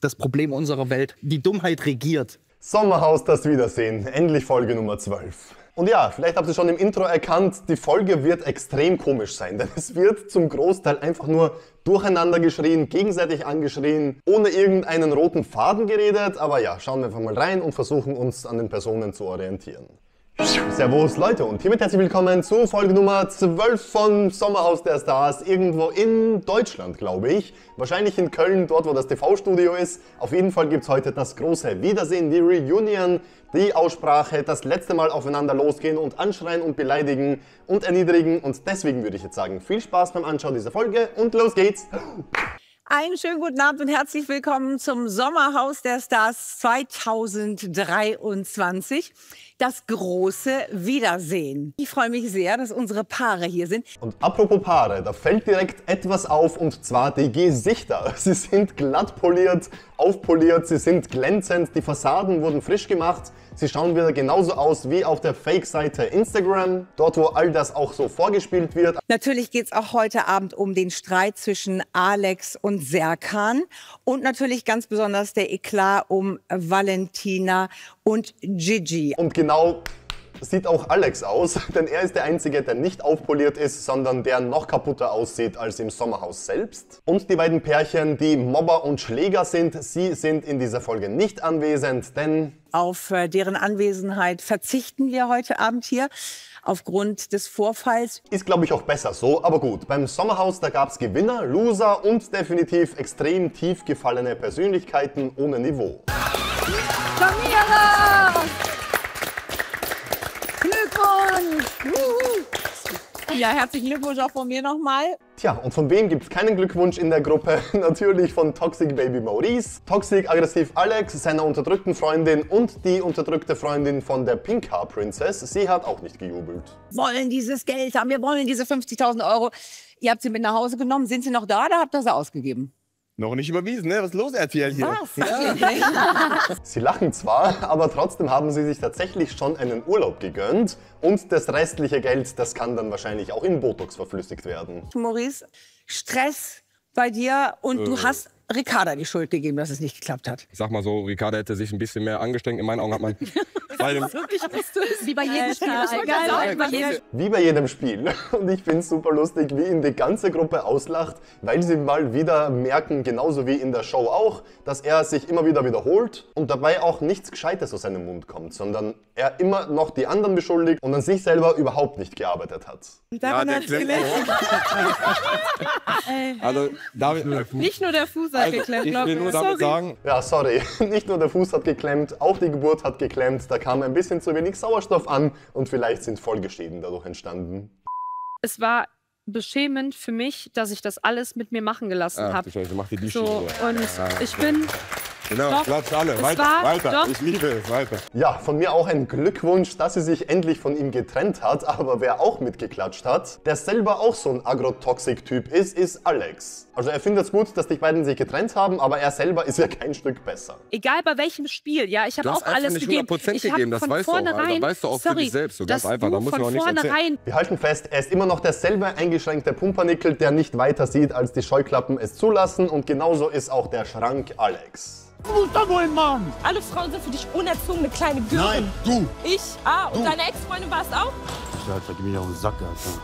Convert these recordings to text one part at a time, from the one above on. Das Problem unserer Welt, die Dummheit regiert. Sommerhaus, das Wiedersehen, endlich Folge Nummer 12. Und ja, vielleicht habt ihr schon im Intro erkannt, die Folge wird extrem komisch sein, denn es wird zum Großteil einfach nur durcheinander geschrien, gegenseitig angeschrien, ohne irgendeinen roten Faden geredet, aber ja, schauen wir einfach mal rein und versuchen uns an den Personen zu orientieren. Servus Leute und hiermit herzlich willkommen zu Folge Nummer 12 von Sommerhaus der Stars, irgendwo in Deutschland, glaube ich. Wahrscheinlich in Köln, dort wo das TV-Studio ist. Auf jeden Fall gibt es heute das große Wiedersehen, die Reunion, die Aussprache, das letzte Mal aufeinander losgehen und anschreien und beleidigen und erniedrigen. Und deswegen würde ich jetzt sagen, viel Spaß beim Anschauen dieser Folge und los geht's! Einen schönen guten Abend und herzlich willkommen zum Sommerhaus der Stars 2023. Das große Wiedersehen. Ich freue mich sehr, dass unsere Paare hier sind. Und apropos Paare, da fällt direkt etwas auf und zwar die Gesichter. Sie sind glatt poliert, aufpoliert, sie sind glänzend, die Fassaden wurden frisch gemacht. Sie schauen wieder genauso aus wie auf der Fake-Seite Instagram, dort wo all das auch so vorgespielt wird. Natürlich geht es auch heute Abend um den Streit zwischen Alex und Serkan und natürlich ganz besonders der Eklat um Valentina und Gigi. Und genau sieht auch Alex aus, denn er ist der Einzige, der nicht aufpoliert ist, sondern der noch kaputter aussieht als im Sommerhaus selbst. Und die beiden Pärchen, die Mobber und Schläger sind, sie sind in dieser Folge nicht anwesend, denn... Auf deren Anwesenheit verzichten wir heute Abend hier aufgrund des Vorfalls. Ist, glaube ich, auch besser so, aber gut. Beim Sommerhaus, da gab es Gewinner, Loser und definitiv extrem tief gefallene Persönlichkeiten ohne Niveau. Samira! Glückwunsch! Juhu. Ja, herzlichen Glückwunsch auch von mir nochmal. Tja, und von wem gibt es keinen Glückwunsch in der Gruppe? Natürlich von Toxic Baby Maurice, Toxic Aggressiv Alex, seiner unterdrückten Freundin und die unterdrückte Freundin von der Pink Hair Princess. Sie hat auch nicht gejubelt. Wir wollen dieses Geld haben, wir wollen diese 50.000 Euro. Ihr habt sie mit nach Hause genommen, sind sie noch da oder habt ihr sie ausgegeben? Noch nicht überwiesen, ne? Was ist los, RTL hier? Ja. Sie lachen zwar, aber trotzdem haben sie sich tatsächlich schon einen Urlaub gegönnt. Und das restliche Geld, das kann dann wahrscheinlich auch in Botox verflüssigt werden. Maurice, Stress bei dir und du hast Ricarda die Schuld gegeben, dass es nicht geklappt hat. Ich sag mal so, Ricarda hätte sich ein bisschen mehr angestrengt. In meinen Augen hat man... Wie bei jedem Spiel. Und ich finde es super lustig, wie ihn die ganze Gruppe auslacht, weil sie mal wieder merken, genauso wie in der Show auch, dass er sich immer wieder wiederholt und dabei auch nichts Gescheites aus seinem Mund kommt, sondern er immer noch die anderen beschuldigt und an sich selber überhaupt nicht gearbeitet hat. Ja, der also, nicht nur der Fuß hat geklemmt, glaube ich. Ich will nur damit sagen... Ja, sorry. Nicht nur der Fuß hat geklemmt, auch die Geburt hat geklemmt. Da kam ein bisschen zu wenig Sauerstoff an und vielleicht sind Folgeschäden dadurch entstanden. Es war beschämend für mich, dass ich das alles mit mir machen gelassen habe. So, und ich bin... Genau, Platz alle. Weiter. Ich liebe es. Weiter. Ja, von mir auch ein Glückwunsch, dass sie sich endlich von ihm getrennt hat. Aber wer auch mitgeklatscht hat, der selber auch so ein Agrotoxic-Typ ist Alex. Also er findet es gut, dass die beiden sich getrennt haben, aber er selber ist ja kein Stück besser. Egal bei welchem Spiel, ja, ich habe auch alles gegeben. Du hast einfach nicht 100% gegeben, das weißt du auch, Alter. Weißt du auch für dich selbst. So ganz einfach, da muss man auch nichts erzählen. Wir halten fest, er ist immer noch derselbe eingeschränkte Pumpernickel, der nicht weiter sieht, als die Scheuklappen es zulassen. Und genauso ist auch der Schrank Alex. Du musst da wohl, Mann! Alle Frauen sind für dich unerzogene kleine Gören. Nein, du! Ich? Ah, und deine Ex-Freundin warst auch? Alter, gib mir doch einen Sack, Alter.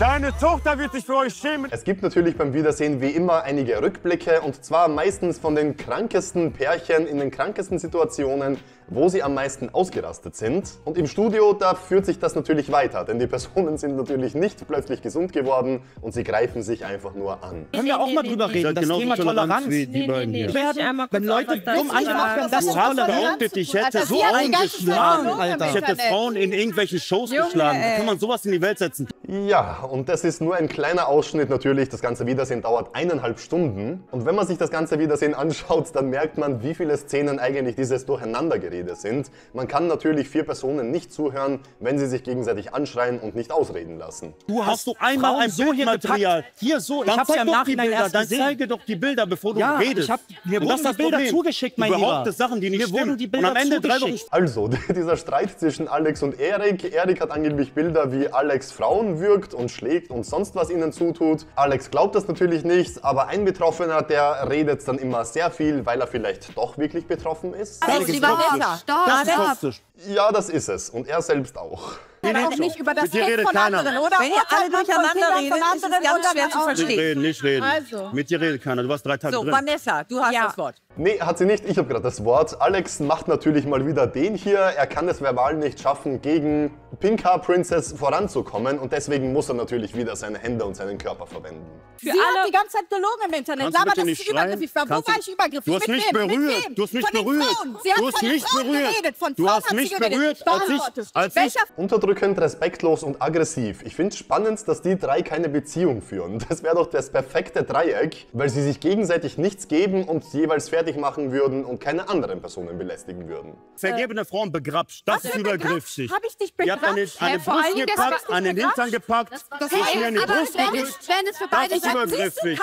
Deine Tochter wird sich für euch schämen. Es gibt natürlich beim Wiedersehen wie immer einige Rückblicke und zwar meistens von den krankesten Pärchen in den krankesten Situationen, wo sie am meisten ausgerastet sind. Und im Studio, da führt sich das natürlich weiter, denn die Personen sind natürlich nicht plötzlich gesund geworden und sie greifen sich einfach nur an. Können wir auch mal drüber reden, das Thema Toleranz. Wenn Leute dumm anmachen, das ist Toleranz. Ich hätte so eingeschlagen, Alter. Ich hätte Frauen in irgendwelchen Shows geschlagen. Kann man sowas in die Welt setzen? Ja, und das ist nur ein kleiner Ausschnitt natürlich. Das ganze Wiedersehen dauert 1,5 Stunden. Und wenn man sich das ganze Wiedersehen anschaut, dann merkt man, wie viele Szenen eigentlich dieses Durcheinander gerät. Rede sind. Man kann natürlich 4 Personen nicht zuhören, wenn sie sich gegenseitig anschreien und nicht ausreden lassen. Du hast doch einmal ein so hier Material. Hier so, ich hab's ja im Nachhinein erst gesehen. Dann zeige doch die Bilder, bevor du redest. Mir wurden die Bilder zugeschickt, mein Lieber. Überhaupt Sachen, die nicht stimmen. Und am Ende 3 Wochen... Also, dieser Streit zwischen Alex und Erik. Erik hat angeblich Bilder, wie Alex Frauen würgt und schlägt und sonst was ihnen zutut. Alex glaubt das natürlich nicht, aber ein Betroffener, der redet dann immer sehr viel, weil er vielleicht doch wirklich betroffen ist. Alex, lieber Wasser, stopp! Ja, das ist es. Und er selbst auch. Wir reden auch nicht über das Recht von anderen, oder? Wenn ihr alle durcheinander redet, ist es ganz schwer zu verstehen. Nicht reden. Also. Mit dir redet keiner. Du warst 3 Tage drin. So, Vanessa, du hast das Wort. Nee, hat sie nicht. Ich habe gerade das Wort. Alex macht natürlich mal wieder den hier. Er kann es verbal nicht schaffen, gegen Pink Hair Princess voranzukommen. Und deswegen muss er natürlich wieder seine Hände und seinen Körper verwenden. Sie hat die ganze Zeit gelogen im Internet. Sag mal, dass ich übergriffig war. Wo war ich übergriffig? Du hast nicht berührt. Du hast nicht berührt. Du hast nicht berührt. Du hast nicht berührt. Unterdrückend, respektlos und aggressiv. Ich finde es spannend, dass die 3 keine Beziehung führen. Das wäre doch das perfekte Dreieck, weil sie sich gegenseitig nichts geben und jeweils fertig machen würden und keine anderen Personen belästigen würden. Vergebene Frauen begrapscht. Das ist übergriffig. Habe ich dich begrapscht? Eine Brust gepackt, einen Hintern gepackt. Das ist übergriffig.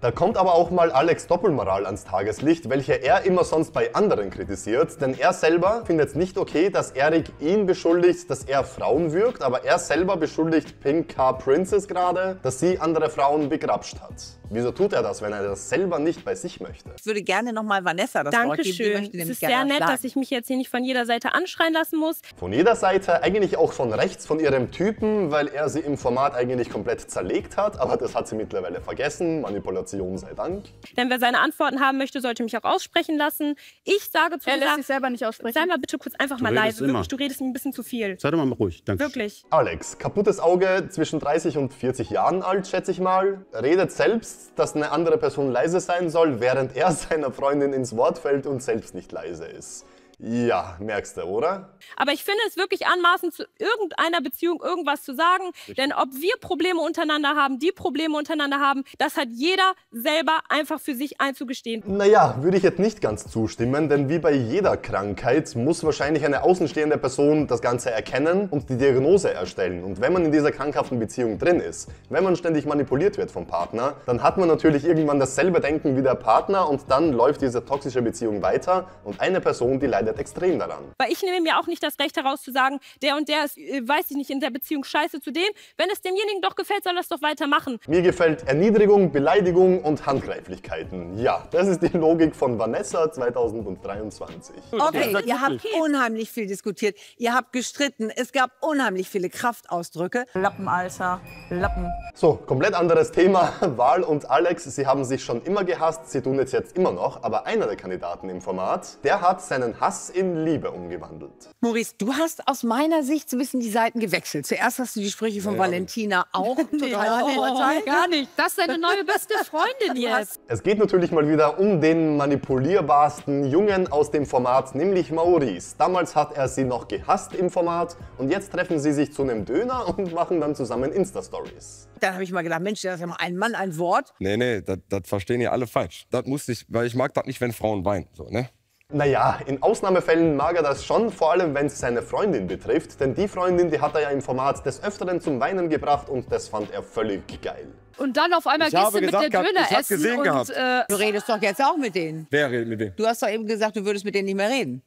Da kommt aber auch mal Alex Doppelmoral ans Tageslicht, welche er immer sonst bei anderen kritisiert. Denn er selber findet es nicht okay, dass Erik ihn beschuldigt, dass er Frauen würgt, aber er selber beschuldigt Pink Hair Princess gerade, dass sie andere Frauen begrapscht hat. Wieso tut er das, wenn er das selber nicht bei sich möchte? Ich würde gerne nochmal Vanessa das Wort geben. Dankeschön. Es ist sehr nett, dass ich mich jetzt hier nicht von jeder Seite anschreien lassen muss. Von jeder Seite, eigentlich auch von rechts von ihrem Typen, weil er sie im Format eigentlich komplett zerlegt hat, aber das hat sie mittlerweile vergessen. Manipulation sei Dank. Denn wer seine Antworten haben möchte, sollte mich auch aussprechen lassen. Ich sage zu Er lässt sich selber nicht aussprechen. Sei mal bitte kurz einfach mal leise. Wirklich, du redest ein bisschen zu viel. Sei doch mal ruhig, danke. Wirklich. Alex, kaputtes Auge, zwischen 30 und 40 Jahren alt, schätze ich mal. Redet selbst, dass eine andere Person leise sein soll, während er seiner Freundin ins Wort fällt und selbst nicht leise ist. Ja, merkst du, oder? Aber ich finde es wirklich anmaßend, zu irgendeiner Beziehung irgendwas zu sagen. Richtig. Denn ob wir Probleme untereinander haben, die Probleme untereinander haben, das hat jeder selber einfach für sich einzugestehen. Naja, würde ich jetzt nicht ganz zustimmen, denn wie bei jeder Krankheit muss wahrscheinlich eine außenstehende Person das Ganze erkennen und die Diagnose erstellen. Und wenn man in dieser krankhaften Beziehung drin ist, wenn man ständig manipuliert wird vom Partner, dann hat man natürlich irgendwann dasselbe Denken wie der Partner und dann läuft diese toxische Beziehung weiter und eine Person, die leider extrem daran. Weil ich nehme mir auch nicht das Recht heraus zu sagen, der und der ist, weiß ich nicht, in der Beziehung scheiße zu dem. Wenn es demjenigen doch gefällt, soll er es doch weitermachen. Mir gefällt Erniedrigung, Beleidigung und Handgreiflichkeiten. Ja, das ist die Logik von Vanessa 2023. Okay, ihr habt unheimlich viel diskutiert. Ihr habt gestritten. Es gab unheimlich viele Kraftausdrück. Lappen, Alter. Lappen. So, komplett anderes Thema. Wahl und Alex, sie haben sich schon immer gehasst. Sie tun es jetzt immer noch. Aber einer der Kandidaten im Format, der hat seinen Hass in Liebe umgewandelt. Maurice, du hast aus meiner Sicht so ein bisschen die Seiten gewechselt. Zuerst hast du die Sprüche von Valentina auch total verteilt. Gar nicht. Das ist deine neue beste Freundin jetzt. Es geht natürlich mal wieder um den manipulierbarsten Jungen aus dem Format, nämlich Maurice. Damals hat er sie noch gehasst im Format und jetzt treffen sie sich zu einem Döner und machen dann zusammen Insta-Stories. Dann habe ich mal gedacht, Mensch, das ist ja mal ein Mann, ein Wort. Nee, nee, das verstehen ja alle falsch. Das muss ich, weil ich mag das nicht, wenn Frauen weinen. So, ne? Naja, in Ausnahmefällen mag er das schon, vor allem wenn es seine Freundin betrifft. Denn die Freundin, die hat er ja im Format des Öfteren zum Weinen gebracht und das fand er völlig geil. Und dann auf einmal gehst du mit der Döner essen und... Du redest doch jetzt auch mit denen. Wer redet mit wem? Du hast doch eben gesagt, du würdest mit denen nicht mehr reden.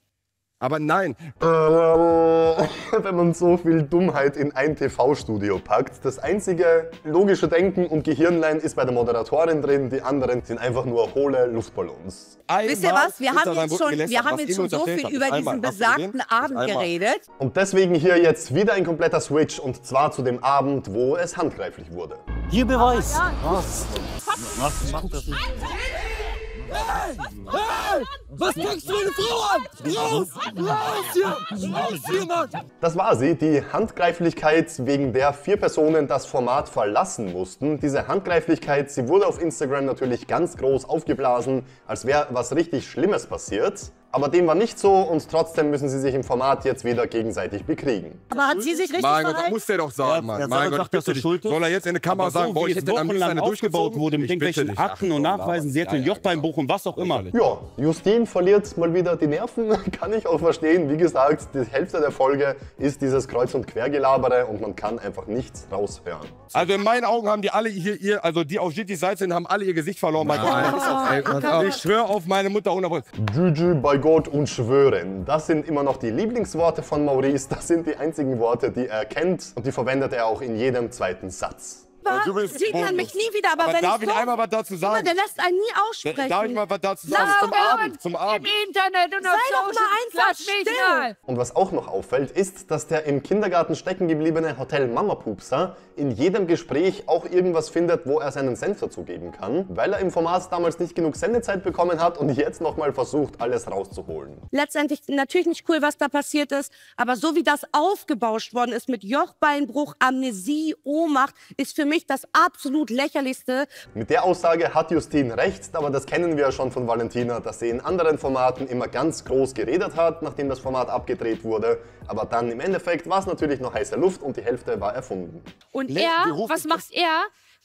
Aber nein. Wenn man so viel Dummheit in ein TV-Studio packt, das einzige logische Denken und Gehirnlein ist bei der Moderatorin drin, die anderen sind einfach nur hohle Luftballons. Wisst ihr was? Wir haben jetzt schon so viel über diesen besagten Abend geredet. Und deswegen hier jetzt wieder ein kompletter Switch und zwar zu dem Abend, wo es handgreiflich wurde. Hier Beweis. Was? Hey! Hey! Was guckst du eine Frau an? Raus! Raus hier! Raus hier, Mann! Das war sie, die Handgreiflichkeit, wegen der 4 Personen das Format verlassen mussten. Diese Handgreiflichkeit, sie wurde auf Instagram natürlich ganz groß aufgeblasen, als wäre was richtig Schlimmes passiert. Aber dem war nicht so und trotzdem müssen sie sich im Format jetzt wieder gegenseitig bekriegen. Aber hat sie sich richtig verhalten? Mein Gott, muss der doch sagen, Mann. Mein Gott, bitte nicht. Soll er jetzt in der Kamera sagen, boah, ich hätte am liebsten eine durchgebaut wurde mit irgendwelchen Akten und Nachweisen, sie hätte ein Joch beim Buch und was auch immer. Ja, Justine verliert mal wieder die Nerven, kann ich auch verstehen. Wie gesagt, die Hälfte der Folge ist dieses Kreuz- und Quergelabere und man kann einfach nichts raushören. Also in meinen Augen haben die alle hier, also die auf Jittis Seite sind, haben alle ihr Gesicht verloren. Ich schwöre auf meine Mutter 100%. Bei Gott und schwören. Das sind immer noch die Lieblingsworte von Maurice. Das sind die einzigen Worte, die er kennt. Und die verwendet er auch in jedem zweiten Satz. Was? Sie kann mich nie wieder, aber wenn darf ich einmal was dazu sagen? Guck mal, der lässt einen nie aussprechen. Darf ich mal was dazu sagen? Zum Abend. Im Internet und auf Social Media. Und was auch noch auffällt, ist, dass der im Kindergarten stecken gebliebene Hotel-Mama-Pupser in jedem Gespräch auch irgendwas findet, wo er seinen Senf dazugeben kann, weil er im Format damals nicht genug Sendezeit bekommen hat und jetzt nochmal versucht, alles rauszuholen. Letztendlich natürlich nicht cool, was da passiert ist, aber so wie das aufgebauscht worden ist mit Jochbeinbruch, Amnesie, Ohnmacht, ist für mich das absolut lächerlichste. Mit der Aussage hat Justine recht, aber das kennen wir ja schon von Valentina, dass sie in anderen Formaten immer ganz groß geredet hat, nachdem das Format abgedreht wurde. Aber dann im Endeffekt war es natürlich noch heiße Luft und die Hälfte war erfunden. Und er, was macht er?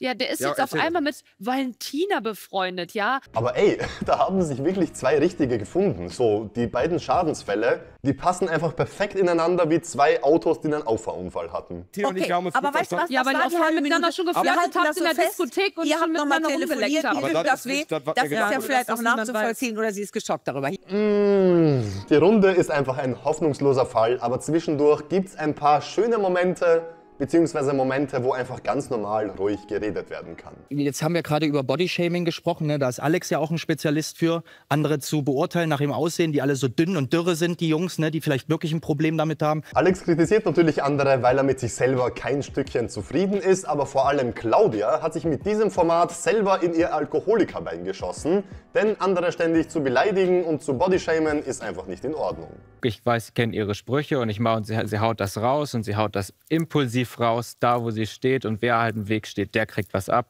Ja, der ist jetzt auf einmal mit Valentina befreundet, ja? Aber ey, da haben sich wirklich zwei Richtige gefunden. So, die beiden Schadensfälle, die passen einfach perfekt ineinander wie zwei Autos, die einen Auffahrunfall hatten. Okay, aber weißt du was? Ja, weil die auch miteinander schon geflirtet habt in der Diskothek und schon miteinander rumgeleckt habt. Das ist ja vielleicht auch nachzuvollziehen oder sie ist geschockt darüber. Die Runde ist einfach ein hoffnungsloser Fall, aber zwischendurch gibt's ein paar schöne Momente, beziehungsweise Momente, wo einfach ganz normal ruhig geredet werden kann. Jetzt haben wir gerade über Bodyshaming gesprochen, ne? Da ist Alex ja auch ein Spezialist für, andere zu beurteilen nach dem Aussehen, die alle so dünn und dürre sind, die Jungs, ne? Die vielleicht wirklich ein Problem damit haben. Alex kritisiert natürlich andere, weil er mit sich selber kein Stückchen zufrieden ist, aber vor allem Claudia hat sich mit diesem Format selber in ihr Alkoholikerbein geschossen, denn andere ständig zu beleidigen und zu bodyshamen ist einfach nicht in Ordnung. Ich weiß, ich kenne ihre Sprüche und ich mache, und sie haut das raus und sie haut das impulsiv raus, da wo sie steht, und wer halt im Weg steht, der kriegt was ab.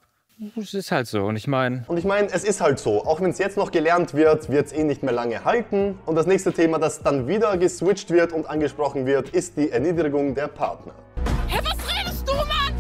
Es ist halt so, und ich meine... es ist halt so. Auch wenn es jetzt noch gelernt wird, wird es eh nicht mehr lange halten. Und das nächste Thema, das dann wieder geswitcht wird und angesprochen wird, ist die Erniedrigung der Partner. Hä, was redest du, Mann?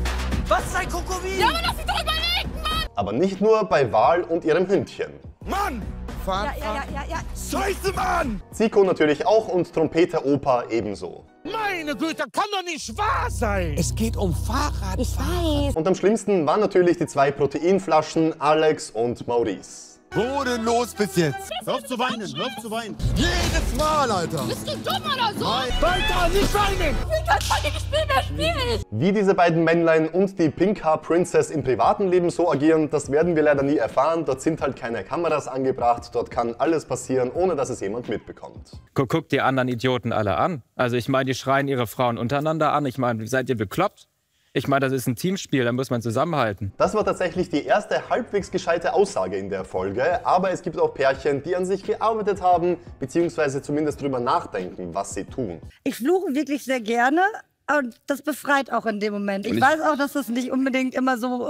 Was ist ein Krokodil? Ja, aber lass dich doch überlegen, Mann! Aber nicht nur bei Wal und ihrem Hündchen. Mann! Ja. Scheiße, Mann! Zico natürlich auch und Trompeter Opa ebenso. Meine Güte, das kann doch nicht wahr sein! Es geht um Fahrrad. Ich weiß. Und am schlimmsten waren natürlich die zwei Proteinflaschen, Alex und Maurice. Bodenlos bis jetzt. Hör auf zu weinen, hör auf zu weinen. Jedes Mal, Alter. Bist du dumm oder so? Weiter, nicht weinen! Ich kann heute nicht mehr spielen. Wie diese beiden Männlein und die Pink Hair Princess im privaten Leben so agieren, das werden wir leider nie erfahren. Dort sind halt keine Kameras angebracht, dort kann alles passieren, ohne dass es jemand mitbekommt. Guck die anderen Idioten alle an. Also ich meine, die schreien ihre Frauen untereinander an. Ich meine, seid ihr bekloppt? Ich meine, das ist ein Teamspiel, da muss man zusammenhalten. Das war tatsächlich die erste halbwegs gescheite Aussage in der Folge, aber es gibt auch Pärchen, die an sich gearbeitet haben, beziehungsweise zumindest drüber nachdenken, was sie tun. Ich fluche wirklich sehr gerne und das befreit auch in dem Moment. Ich weiß auch, dass das nicht unbedingt immer so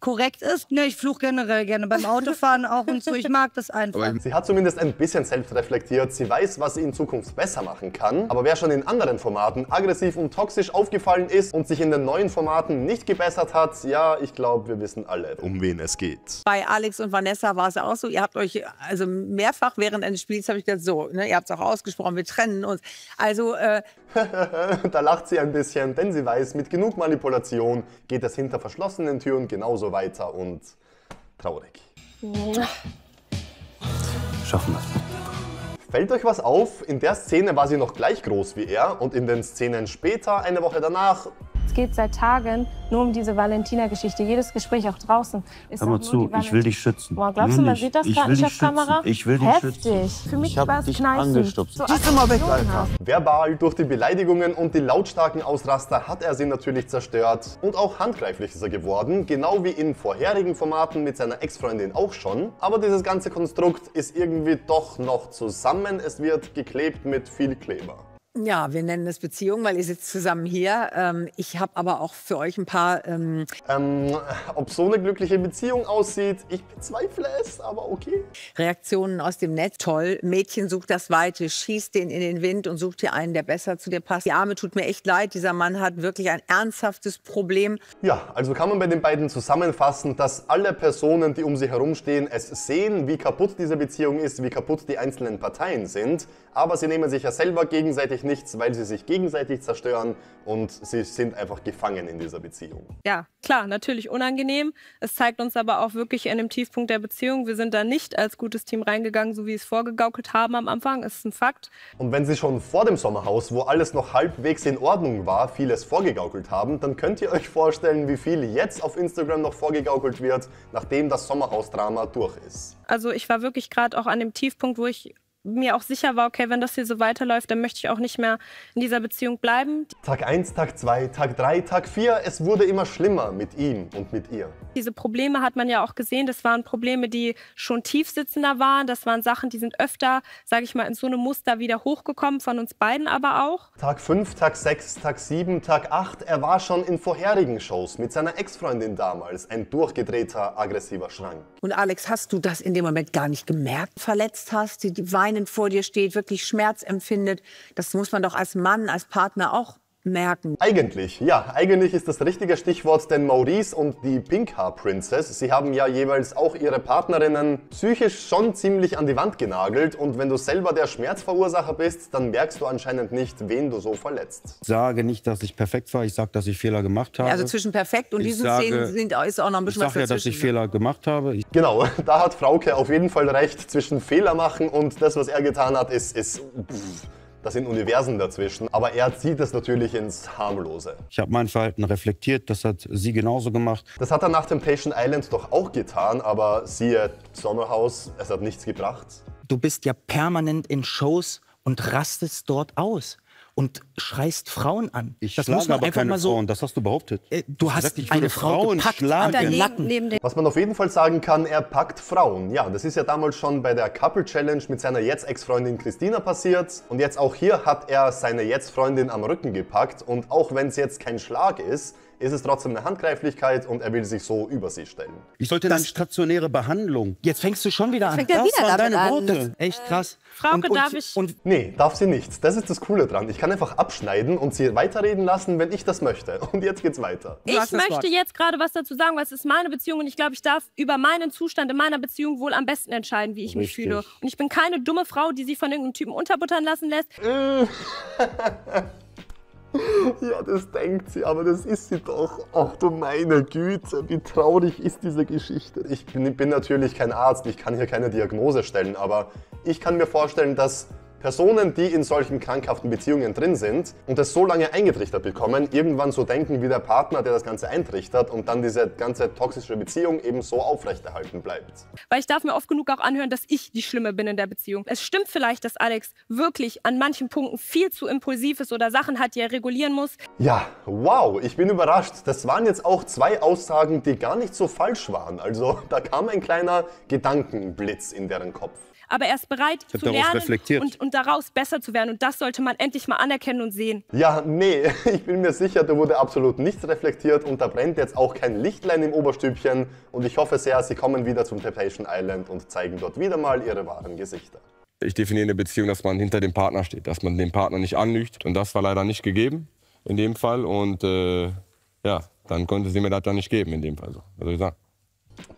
korrekt ist. Ne, ich fluche generell gerne beim Autofahren auch und so. Ich mag das einfach. Sie hat zumindest ein bisschen selbst reflektiert. Sie weiß, was sie in Zukunft besser machen kann. Aber wer schon in anderen Formaten aggressiv und toxisch aufgefallen ist und sich in den neuen Formaten nicht gebessert hat, ja, ich glaube, wir wissen alle, um wen es geht. Bei Alex und Vanessa war es auch so. Ihr habt euch, also mehrfach während eines Spiels habe ich gesagt, so, ne, ihr habt es auch ausgesprochen, wir trennen uns. Also, da lacht sie ein bisschen, denn sie weiß, mit genug Manipulation geht das hinter verschlossenen Türen genauso weiter und traurig. Schaffen wir's. Fällt euch was auf? In der Szene war sie noch gleich groß wie er und in den Szenen später, eine Woche danach... Es geht seit Tagen nur um diese Valentina-Geschichte. Jedes Gespräch, auch draußen. Hör mal zu, ich will dich schützen. Boah, glaubst du, man sieht das gerade nicht auf Kamera? Ich will dich schützen. Für mich war es kneifen. Gehst du mal weg, Alter. Verbal durch die Beleidigungen und die lautstarken Ausraster hat er sie natürlich zerstört. Und auch handgreiflich ist er geworden, genau wie in vorherigen Formaten mit seiner Ex-Freundin auch schon. Aber dieses ganze Konstrukt ist irgendwie doch noch zusammen. Es wird geklebt mit viel Kleber. Ja, wir nennen das Beziehung, weil ihr sitzt zusammen hier. Ich habe aber auch für euch ein paar... ob so eine glückliche Beziehung aussieht, ich bezweifle es, aber okay. Reaktionen aus dem Netz, toll. Mädchen sucht das Weite, schießt den in den Wind und sucht dir einen, der besser zu dir passt. Die Arme, tut mir echt leid, dieser Mann hat wirklich ein ernsthaftes Problem. Ja, also kann man bei den beiden zusammenfassen, dass alle Personen, die um sie herumstehen, es sehen, wie kaputt diese Beziehung ist, wie kaputt die einzelnen Parteien sind. Aber sie nehmen sich ja selber gegenseitig nichts, weil sie sich gegenseitig zerstören und sie sind einfach gefangen in dieser Beziehung. Ja, klar, natürlich unangenehm. Es zeigt uns aber auch wirklich in dem Tiefpunkt der Beziehung, wir sind da nicht als gutes Team reingegangen, so wie es vorgegaukelt haben am Anfang, ist ein Fakt. Und wenn sie schon vor dem Sommerhaus, wo alles noch halbwegs in Ordnung war, vieles vorgegaukelt haben, dann könnt ihr euch vorstellen, wie viel jetzt auf Instagram noch vorgegaukelt wird, nachdem das Sommerhaus-Drama durch ist. Also ich war wirklich gerade auch an dem Tiefpunkt, wo ich mir auch sicher war, okay, wenn das hier so weiterläuft, dann möchte ich auch nicht mehr in dieser Beziehung bleiben. Tag 1, Tag 2, Tag 3, Tag 4, es wurde immer schlimmer mit ihm und mit ihr. Diese Probleme hat man ja auch gesehen, das waren Probleme, die schon tiefsitzender waren, das waren Sachen, die sind öfter, sage ich mal, in so einem Muster wieder hochgekommen, von uns beiden aber auch. Tag 5, Tag 6, Tag 7, Tag 8, er war schon in vorherigen Shows mit seiner Ex-Freundin damals, ein durchgedrehter, aggressiver Schrank. Und Alex, hast du das in dem Moment gar nicht gemerkt, verletzt hast, die Weine vor dir steht, wirklich Schmerz empfindet, das muss man doch als Mann, als Partner auch merken. Eigentlich, ja, eigentlich ist das richtige Stichwort, denn Maurice und die Pinkhaar-Princess, sie haben ja jeweils auch ihre Partnerinnen psychisch schon ziemlich an die Wand genagelt und wenn du selber der Schmerzverursacher bist, dann merkst du anscheinend nicht, wen du so verletzt. Ich sage nicht, dass ich perfekt war, ich sage, dass ich Fehler gemacht habe. Also zwischen perfekt und diesen Szenen ist auch noch ein bisschen was dazwischen. Ich sage ja, dass ich Fehler gemacht habe. Genau, da hat Frauke auf jeden Fall recht, zwischen Fehler machen und das, was er getan hat, ist das sind Universen dazwischen, aber er zieht es natürlich ins Harmlose. Ich habe mein Verhalten reflektiert, das hat sie genauso gemacht. Das hat er nach Temptation Island doch auch getan, aber siehe Sommerhaus, es hat nichts gebracht. Du bist ja permanent in Shows und rastest dort aus und schreist Frauen an. Ich schlage aber keine Frauen, das hast du behauptet. Du hast eine Frau gepackt an den Lacken. Was man auf jeden Fall sagen kann, er packt Frauen. Ja, das ist ja damals schon bei der Couple Challenge mit seiner jetzt Ex-Freundin Christina passiert. Und jetzt auch hier hat er seine Jetzt-Freundin am Rücken gepackt. Und auch wenn es jetzt kein Schlag ist, ist es trotzdem eine Handgreiflichkeit und er will sich so über sie stellen. Ich sollte dann stationäre Behandlung. Jetzt fängst du schon wieder an. Das waren deine Worte. Echt krass. Frauke, darf ich? Nee, darf sie nicht. Das ist das Coole dran. Ich kann einfach abschneiden und sie weiterreden lassen, wenn ich das möchte. Und jetzt geht's weiter. Ich möchte jetzt gerade was dazu sagen, weil es ist meine Beziehung und ich glaube, ich darf über meinen Zustand in meiner Beziehung wohl am besten entscheiden, wie ich mich fühle. Und ich bin keine dumme Frau, die sich von irgendeinem Typen unterbuttern lassen lässt. Ja, das denkt sie, aber das ist sie doch. Ach du meine Güte, wie traurig ist diese Geschichte. Ich bin natürlich kein Arzt, ich kann hier keine Diagnose stellen, aber ich kann mir vorstellen, dass Personen, die in solchen krankhaften Beziehungen drin sind und das so lange eingetrichtert bekommen, irgendwann so denken wie der Partner, der das Ganze eintrichtert und dann diese ganze toxische Beziehung eben so aufrechterhalten bleibt. Weil ich darf mir oft genug auch anhören, dass ich die Schlimme bin in der Beziehung. Es stimmt vielleicht, dass Alex wirklich an manchen Punkten viel zu impulsiv ist oder Sachen hat, die er regulieren muss. Ja, wow, ich bin überrascht. Das waren jetzt auch zwei Aussagen, die gar nicht so falsch waren. Also da kam ein kleiner Gedankenblitz in deren Kopf. Aber er ist bereit zu lernen und daraus besser zu werden. Und das sollte man endlich mal anerkennen und sehen. Ja, nee, ich bin mir sicher, da wurde absolut nichts reflektiert und da brennt jetzt auch kein Lichtlein im Oberstübchen. Und ich hoffe sehr, sie kommen wieder zum Temptation Island und zeigen dort wieder mal ihre wahren Gesichter. Ich definiere eine Beziehung, dass man hinter dem Partner steht, dass man den Partner nicht anlügt. Und das war leider nicht gegeben in dem Fall. Und ja, dann konnte sie mir das dann nicht geben in dem Fall. So. Also ich sag,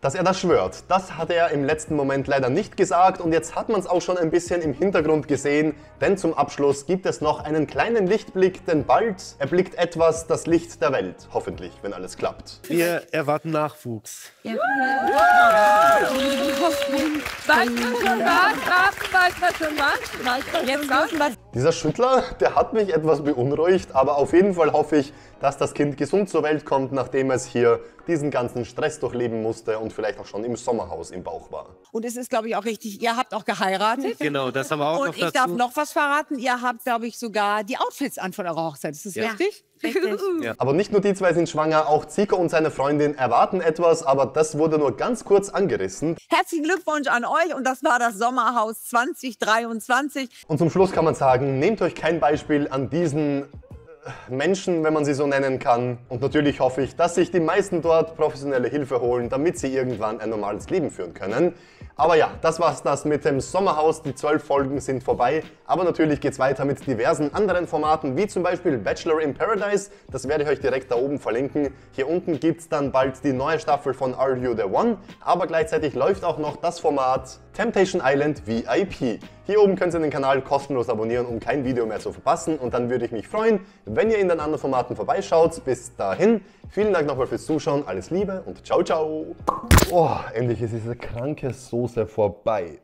dass er das schwört, das hat er im letzten Moment leider nicht gesagt und jetzt hat man es auch schon ein bisschen im Hintergrund gesehen, denn zum Abschluss gibt es noch einen kleinen Lichtblick, denn bald erblickt etwas das Licht der Welt, hoffentlich, wenn alles klappt. Wir erwarten Nachwuchs. Ja. Dieser Schüttler, der hat mich etwas beunruhigt, aber auf jeden Fall hoffe ich, dass das Kind gesund zur Welt kommt, nachdem es hier diesen ganzen Stress durchleben musste und vielleicht auch schon im Sommerhaus im Bauch war. Und es ist, glaube ich, auch richtig, ihr habt auch geheiratet. Genau, das haben wir auch noch dazu. Und ich darf noch was verraten, ihr habt, glaube ich, sogar die Outfits an von eurer Hochzeit, ist das richtig? Ja. Aber nicht nur die zwei sind schwanger, auch Zico und seine Freundin erwarten etwas, aber das wurde nur ganz kurz angerissen. Herzlichen Glückwunsch an euch und das war das Sommerhaus 2023. Und zum Schluss kann man sagen, nehmt euch kein Beispiel an diesen Menschen, wenn man sie so nennen kann. Und natürlich hoffe ich, dass sich die meisten dort professionelle Hilfe holen, damit sie irgendwann ein normales Leben führen können. Aber ja, das war's das mit dem Sommerhaus. Die 12 Folgen sind vorbei. Aber natürlich geht's weiter mit diversen anderen Formaten, wie zum Beispiel Bachelor in Paradise. Das werde ich euch direkt da oben verlinken. Hier unten gibt's dann bald die neue Staffel von Are You The One? Aber gleichzeitig läuft auch noch das Format Temptation Island VIP. Hier oben könnt ihr den Kanal kostenlos abonnieren, um kein Video mehr zu verpassen. Und dann würde ich mich freuen, wenn ihr in den anderen Formaten vorbeischaut. Bis dahin, vielen Dank nochmal fürs Zuschauen. Alles Liebe und ciao, ciao. Oh, endlich ist diese kranke Soße vorbei.